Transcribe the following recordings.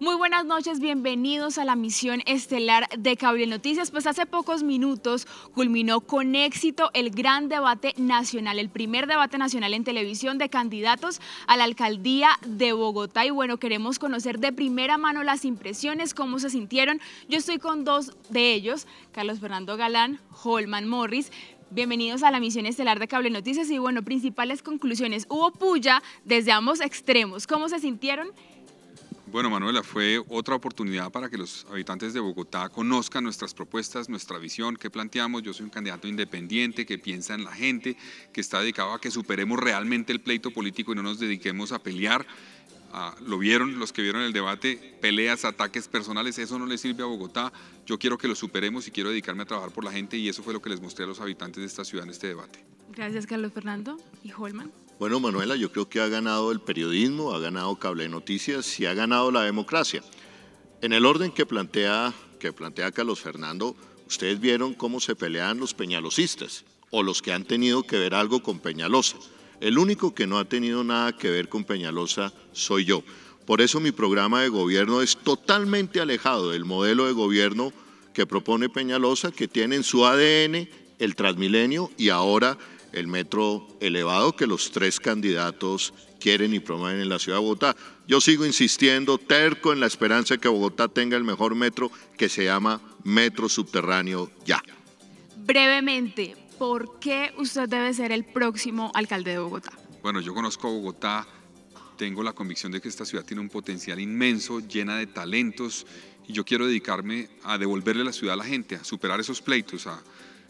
Muy buenas noches, bienvenidos a la misión estelar de Cablenoticias. Pues hace pocos minutos culminó con éxito el gran debate nacional, el primer debate nacional en televisión de candidatos a la alcaldía de Bogotá. Y bueno, queremos conocer de primera mano las impresiones, cómo se sintieron. Yo estoy con dos de ellos, Carlos Fernando Galán, Hollman Morris. Bienvenidos a la misión estelar de Cablenoticias. Y bueno, principales conclusiones. Hubo puya desde ambos extremos. ¿Cómo se sintieron? Bueno, Manuela, fue otra oportunidad para que los habitantes de Bogotá conozcan nuestras propuestas, nuestra visión, qué planteamos. Yo soy un candidato independiente que piensa en la gente, que está dedicado a que superemos realmente el pleito político y no nos dediquemos a pelear. Lo vieron, los que vieron el debate, peleas, ataques personales, eso no le sirve a Bogotá. Yo quiero que lo superemos y quiero dedicarme a trabajar por la gente, y eso fue lo que les mostré a los habitantes de esta ciudad en este debate. Gracias, Carlos Fernando. ¿Y Hollman? Bueno, Manuela, yo creo que ha ganado el periodismo, ha ganado Cablenoticias y ha ganado la democracia. En el orden que plantea Carlos Fernando, ustedes vieron cómo se pelean los peñalosistas o los que han tenido que ver algo con Peñalosa. El único que no ha tenido nada que ver con Peñalosa soy yo. Por eso mi programa de gobierno es totalmente alejado del modelo de gobierno que propone Peñalosa, que tiene en su ADN el Transmilenio y ahora el metro elevado que los tres candidatos quieren y promueven en la ciudad de Bogotá. Yo sigo insistiendo, terco en la esperanza de que Bogotá tenga el mejor metro, que se llama Metro Subterráneo Ya. Brevemente, ¿por qué usted debe ser el próximo alcalde de Bogotá? Bueno, yo conozco a Bogotá, tengo la convicción de que esta ciudad tiene un potencial inmenso, llena de talentos, y yo quiero dedicarme a devolverle la ciudad a la gente, a superar esos pleitos, a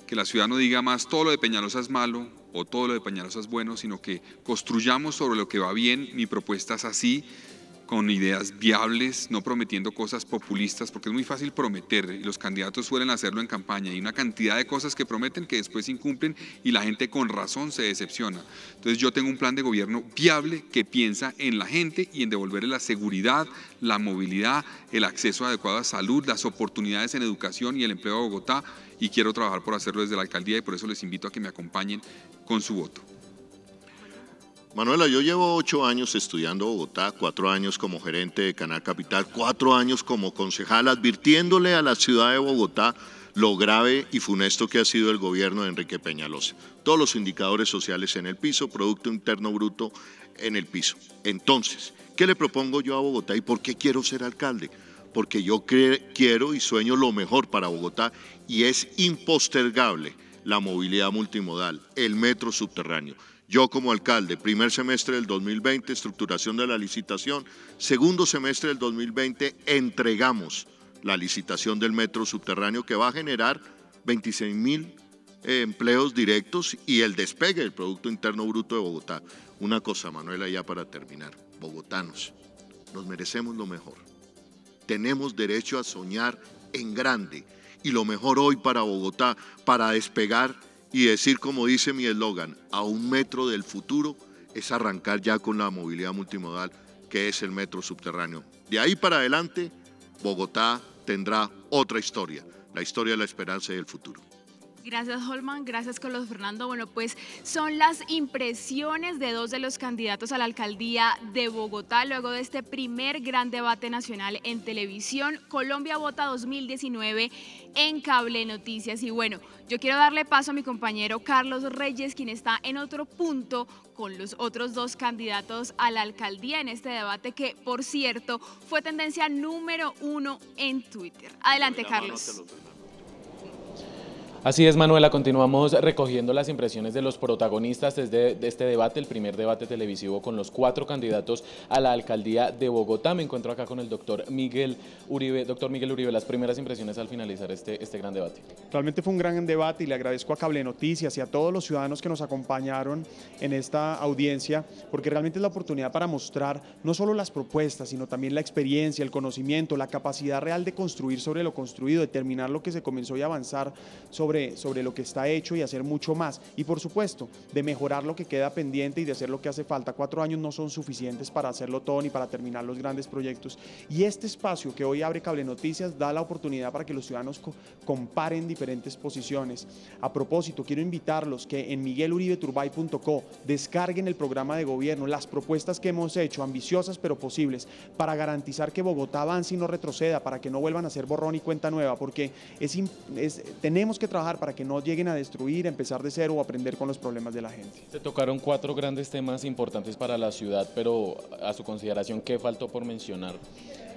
que la ciudad no diga más todo lo de Peñalosa es malo o todo lo de Peñalosa es bueno, sino que construyamos sobre lo que va bien. Mi propuesta es así, con ideas viables, no prometiendo cosas populistas, porque es muy fácil prometer y los candidatos suelen hacerlo en campaña. Hay una cantidad de cosas que prometen que después incumplen y la gente con razón se decepciona. Entonces yo tengo un plan de gobierno viable que piensa en la gente y en devolverle la seguridad, la movilidad, el acceso adecuado a salud, las oportunidades en educación y el empleo a Bogotá, y quiero trabajar por hacerlo desde la alcaldía, y por eso les invito a que me acompañen con su voto. Manuela, yo llevo 8 años estudiando Bogotá, 4 años como gerente de Canal Capital, 4 años como concejal, advirtiéndole a la ciudad de Bogotá lo grave y funesto que ha sido el gobierno de Enrique Peñalosa. Todos los indicadores sociales en el piso, Producto Interno Bruto en el piso. Entonces, ¿qué le propongo yo a Bogotá y por qué quiero ser alcalde? Porque yo quiero y sueño lo mejor para Bogotá, y es impostergable la movilidad multimodal, el metro subterráneo. Yo como alcalde, primer semestre del 2020, estructuración de la licitación, segundo semestre del 2020, entregamos la licitación del metro subterráneo, que va a generar 26.000 empleos directos y el despegue del Producto Interno Bruto de Bogotá. Una cosa, Manuela, ya para terminar, bogotanos, nos merecemos lo mejor. Tenemos derecho a soñar en grande, y lo mejor hoy para Bogotá, para despegar y decir, como dice mi eslogan, a un metro del futuro, es arrancar ya con la movilidad multimodal, que es el metro subterráneo. De ahí para adelante, Bogotá tendrá otra historia de la esperanza y del futuro. Gracias, Hollman. Gracias, Carlos Fernando. Bueno, pues son las impresiones de dos de los candidatos a la alcaldía de Bogotá luego de este primer gran debate nacional en televisión. Colombia Vota 2019 en Cablenoticias. Y bueno, yo quiero darle paso a mi compañero Carlos Reyes, quien está en otro punto con los otros dos candidatos a la alcaldía en este debate que, por cierto, fue tendencia número 1 en Twitter. Adelante, Carlos. Así es, Manuela, continuamos recogiendo las impresiones de los protagonistas de este debate, el primer debate televisivo con los 4 candidatos a la alcaldía de Bogotá. Me encuentro acá con el doctor Miguel Uribe. Doctor Miguel Uribe, las primeras impresiones al finalizar este gran debate. Realmente fue un gran debate, y le agradezco a Cablenoticias y a todos los ciudadanos que nos acompañaron en esta audiencia, porque realmente es la oportunidad para mostrar no solo las propuestas, sino también la experiencia, el conocimiento, la capacidad real de construir sobre lo construido, de terminar lo que se comenzó y avanzar sobre sobre lo que está hecho y hacer mucho más. Y por supuesto, de mejorar lo que queda pendiente y de hacer lo que hace falta. 4 años no son suficientes para hacerlo todo ni para terminar los grandes proyectos. Y este espacio que hoy abre Cablenoticias da la oportunidad para que los ciudadanos comparen diferentes posiciones. A propósito, quiero invitarlos que en migueluribeturbay.co descarguen el programa de gobierno, las propuestas que hemos hecho, ambiciosas pero posibles, para garantizar que Bogotá avance y no retroceda, para que no vuelvan a ser borrón y cuenta nueva, porque tenemos que trabajar para que no lleguen a destruir, a empezar de cero o aprender con los problemas de la gente. Se tocaron 4 grandes temas importantes para la ciudad, pero a su consideración, ¿qué faltó por mencionar?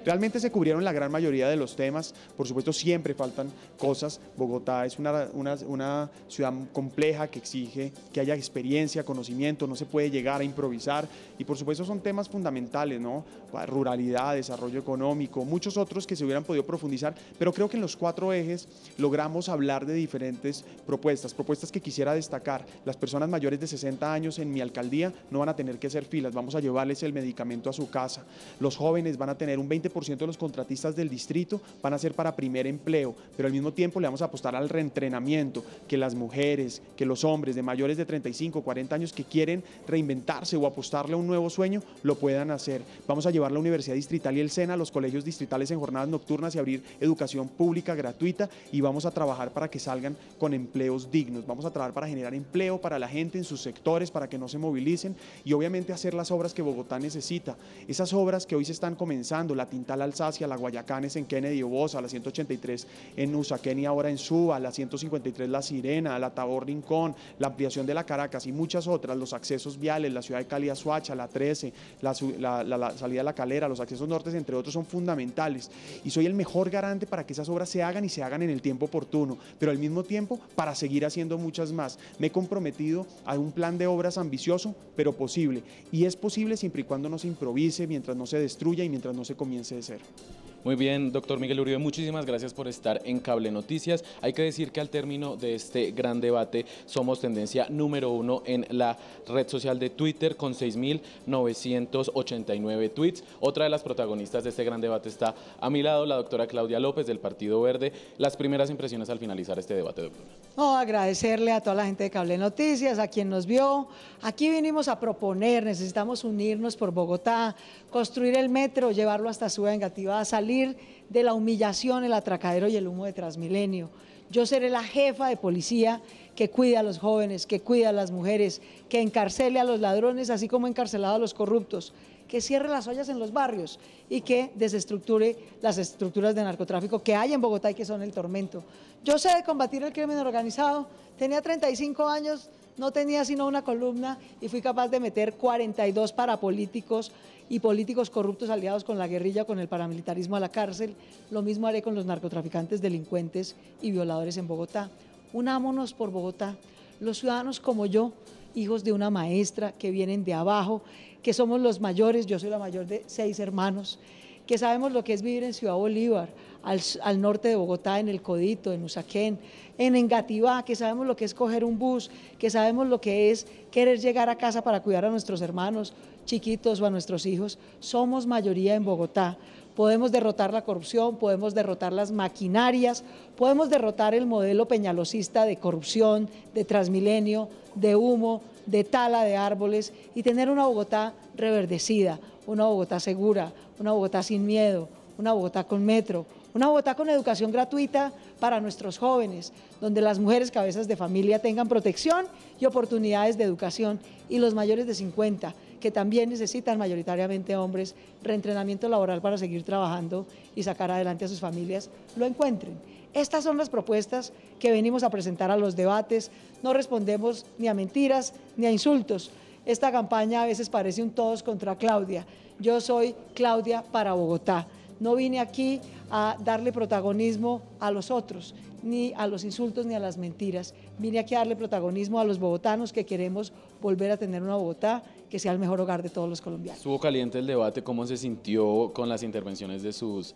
Realmente se cubrieron la gran mayoría de los temas, por supuesto siempre faltan cosas. Bogotá es una ciudad compleja que exige que haya experiencia, conocimiento, no se puede llegar a improvisar y por supuesto son temas fundamentales, ¿no? Ruralidad, desarrollo económico, muchos otros que se hubieran podido profundizar, pero creo que en los 4 ejes logramos hablar de diferentes propuestas que quisiera destacar. Las personas mayores de 60 años en mi alcaldía no van a tener que hacer filas, vamos a llevarles el medicamento a su casa. Los jóvenes van a tener un 20% de los contratistas del distrito van a ser para primer empleo, pero al mismo tiempo le vamos a apostar al reentrenamiento, que las mujeres, que los hombres de mayores de 35, 40 años que quieren reinventarse o apostarle a un nuevo sueño, lo puedan hacer. Vamos a llevar la Universidad Distrital y el SENA a los colegios distritales en jornadas nocturnas y abrir educación pública gratuita y vamos a trabajar para que salgan con empleos dignos, vamos a trabajar para generar empleo para la gente en sus sectores, para que no se movilicen y obviamente hacer las obras que Bogotá necesita, esas obras que hoy se están comenzando, la Tintal Alsacia, la Guayacanes en Kennedy Obosa, la 183 en Usaquén y ahora en Suba, la 153 La Sirena, la Tabor Rincón, la ampliación de la Caracas y muchas otras, los accesos viales, la ciudad de Cali a Soacha, la 13, la salida de La Calera, los accesos nortes, entre otros, son fundamentales y soy el mejor garante para que esas obras se hagan y se hagan en el tiempo oportuno, pero al mismo tiempo para seguir haciendo muchas más. Me he comprometido a un plan de obras ambicioso, pero posible, y es posible siempre y cuando no se improvise, mientras no se destruya y mientras no se comience de cero. Muy bien, doctor Miguel Uribe, muchísimas gracias por estar en Cablenoticias. Hay que decir que al término de este gran debate somos tendencia número 1 en la red social de Twitter con 6.989 tweets. Otra de las protagonistas de este gran debate está a mi lado, la doctora Claudia López del Partido Verde. Las primeras impresiones al finalizar este debate, doctora. No, agradecerle a toda la gente de Cablenoticias, a quien nos vio. Aquí vinimos a proponer, necesitamos unirnos por Bogotá, construir el metro, llevarlo hasta su Engativá, salir de la humillación, el atracadero y el humo de Transmilenio. Yo seré la jefa de policía que cuida a los jóvenes, que cuida a las mujeres, que encarcele a los ladrones, así como encarcelado a los corruptos, que cierre las ollas en los barrios y que desestructure las estructuras de narcotráfico que hay en Bogotá y que son el tormento. Yo sé de combatir el crimen organizado, tenía 35 años, no tenía sino una columna y fui capaz de meter 42 parapolíticos y políticos corruptos aliados con la guerrilla, con el paramilitarismo a la cárcel. Lo mismo haré con los narcotraficantes, delincuentes y violadores en Bogotá. Unámonos por Bogotá, los ciudadanos como yo, hijos de una maestra que vienen de abajo, que somos los mayores, yo soy la mayor de 6 hermanos, que sabemos lo que es vivir en Ciudad Bolívar, al norte de Bogotá, en El Codito, en Usaquén, en Engativá, que sabemos lo que es coger un bus, que sabemos lo que es querer llegar a casa para cuidar a nuestros hermanos chiquitos o a nuestros hijos. Somos mayoría en Bogotá, podemos derrotar la corrupción, podemos derrotar las maquinarias, podemos derrotar el modelo peñalosista de corrupción, de Transmilenio, de humo, de tala de árboles y tener una Bogotá reverdecida, una Bogotá segura, una Bogotá sin miedo, una Bogotá con metro, una Bogotá con educación gratuita para nuestros jóvenes, donde las mujeres cabezas de familia tengan protección y oportunidades de educación y los mayores de 50, que también necesitan mayoritariamente hombres, reentrenamiento laboral para seguir trabajando y sacar adelante a sus familias, lo encuentren. Estas son las propuestas que venimos a presentar a los debates, no respondemos ni a mentiras ni a insultos. Esta campaña a veces parece un todos contra Claudia. Yo soy Claudia para Bogotá. No vine aquí a darle protagonismo a los otros, ni a los insultos ni a las mentiras. Vine aquí a darle protagonismo a los bogotanos que queremos volver a tener una Bogotá que sea el mejor hogar de todos los colombianos. Estuvo caliente el debate, ¿cómo se sintió con las intervenciones de sus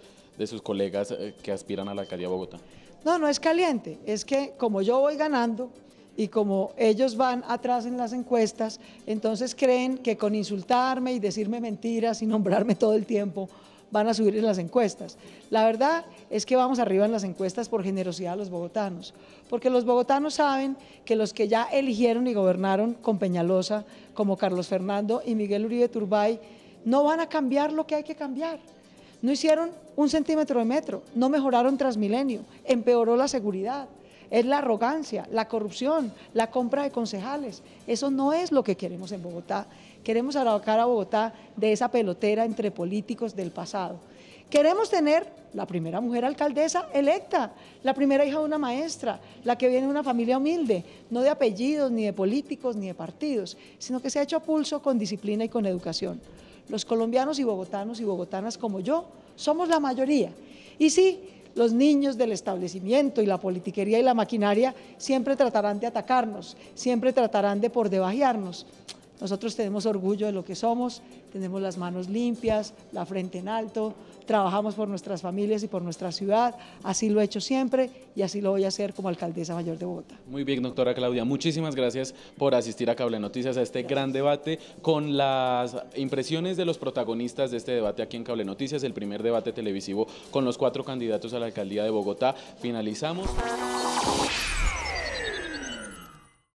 colegas que aspiran a la alcaldía de Bogotá? No, no es caliente, es que como yo voy ganando y como ellos van atrás en las encuestas, entonces creen que con insultarme y decirme mentiras y nombrarme todo el tiempo van a subir en las encuestas. La verdad es que vamos arriba en las encuestas por generosidad a los bogotanos, porque los bogotanos saben que los que ya eligieron y gobernaron con Peñalosa, como Carlos Fernando y Miguel Uribe Turbay, no van a cambiar lo que hay que cambiar. No hicieron un centímetro de metro, no mejoraron Transmilenio, empeoró la seguridad. Es la arrogancia, la corrupción, la compra de concejales. Eso no es lo que queremos en Bogotá. Queremos arrancar a Bogotá de esa pelotera entre políticos del pasado. Queremos tener la primera mujer alcaldesa electa, la primera hija de una maestra, la que viene de una familia humilde, no de apellidos, ni de políticos, ni de partidos, sino que se ha hecho a pulso con disciplina y con educación. Los colombianos y bogotanas como yo somos la mayoría. Y sí, los niños del establecimiento y la politiquería y la maquinaria siempre tratarán de atacarnos, siempre tratarán de por debajearnos. Nosotros tenemos orgullo de lo que somos, tenemos las manos limpias, la frente en alto, trabajamos por nuestras familias y por nuestra ciudad, así lo he hecho siempre y así lo voy a hacer como alcaldesa mayor de Bogotá. Muy bien, doctora Claudia, muchísimas gracias por asistir a Cablenoticias, a este gran debate, con las impresiones de los protagonistas de este debate aquí en Cablenoticias, el primer debate televisivo con los 4 candidatos a la alcaldía de Bogotá. Finalizamos.